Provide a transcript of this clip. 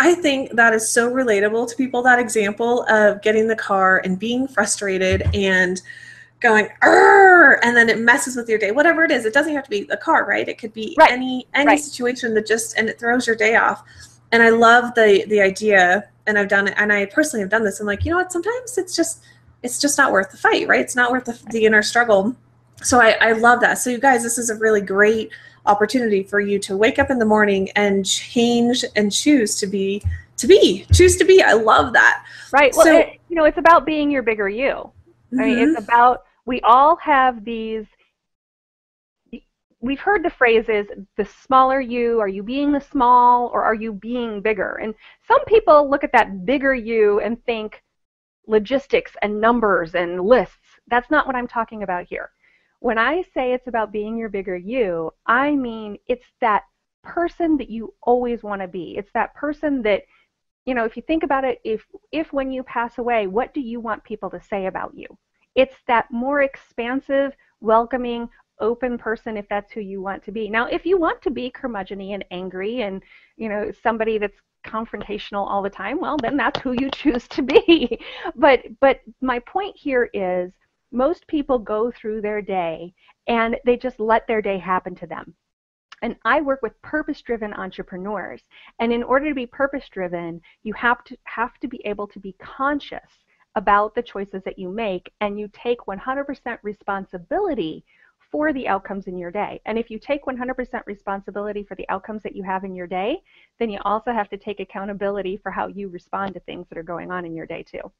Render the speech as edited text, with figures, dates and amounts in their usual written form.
I think that is so relatable to people, that example of getting in the car and being frustrated and going, and then it messes with your day, whatever it is. It doesn't have to be a car, right? It could be any situation that just, and it throws your day off. And I love the idea, and I've done it, and I personally have done this. I'm like, you know what? Sometimes it's just not worth the fight, right? It's not worth the inner struggle. So I love that. So you guys, this is a really great opportunity for you to wake up in the morning and change and choose to be. I love that. Right. Well, so, you know, it's about being your bigger you. I mean, it's about, we all have these, we've heard the phrases, the smaller you, are you being the small or are you being bigger? And some people look at that bigger you and think logistics and numbers and lists. That's not what I'm talking about here. When I say it's about being your bigger you, I mean it's that person that you always want to be. It's that person that, you know, if you think about it, if when you pass away, what do you want people to say about you? It's that more expansive, welcoming, open person, if that's who you want to be. Now, if you want to be curmudgeon-y and angry and, you know, somebody that's confrontational all the time, well, then that's who you choose to be. But my point here is most people go through their day and they just let their day happen to them. And I work with purpose-driven entrepreneurs. And in order to be purpose-driven, you have to be able to be conscious about the choices that you make, and you take 100% responsibility for the outcomes in your day. And if you take 100% responsibility for the outcomes that you have in your day, then you also have to take accountability for how you respond to things that are going on in your day too.